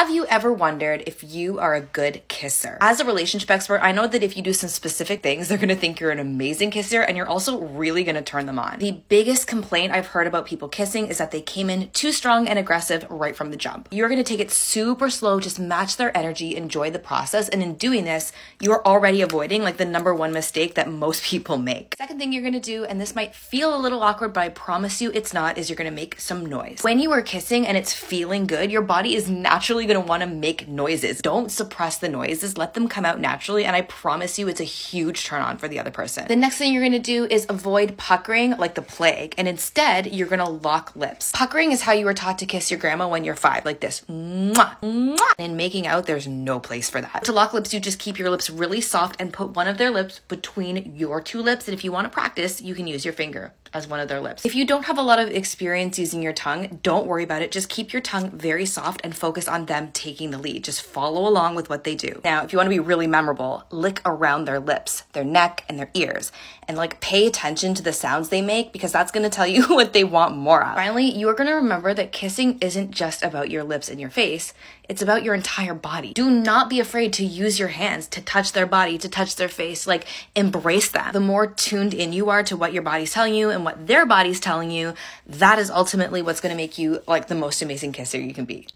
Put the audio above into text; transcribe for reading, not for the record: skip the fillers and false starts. Have you ever wondered if you are a good kisser? As a relationship expert, I know that if you do some specific things, they're gonna think you're an amazing kisser and you're also really gonna turn them on. The biggest complaint I've heard about people kissing is that they came in too strong and aggressive right from the jump. You're gonna take it super slow, just match their energy, enjoy the process, and in doing this, you're already avoiding like the #1 mistake that most people make. Second thing you're gonna do, and this might feel a little awkward, but I promise you it's not, is you're gonna make some noise. When you are kissing and it's feeling good, your body is naturally gonna wanna make noises. Don't suppress the noises, let them come out naturally, and I promise you it's a huge turn on for the other person. The next thing you're gonna do is avoid puckering like the plague, and instead you're gonna lock lips. Puckering is how you were taught to kiss your grandma when you're 5, like this. Mwah, mwah. And in making out, there's no place for that. To lock lips, you just keep your lips really soft and put one of their lips between your two lips, and if you wanna practice, you can use your finger as one of their lips. If you don't have a lot of experience using your tongue, don't worry about it. Just keep your tongue very soft and focus on them taking the lead. Just follow along with what they do. Now, if you want to be really memorable, lick around their lips, their neck, and their ears, and like pay attention to the sounds they make because that's going to tell you what they want more of. Finally, you are going to remember that kissing isn't just about your lips and your face. It's about your entire body. Do not be afraid to use your hands to touch their body, to touch their face, like embrace them. The more tuned in you are to what your body's telling you and what their body's telling you, that is ultimately what's gonna make you like the most amazing kisser you can be.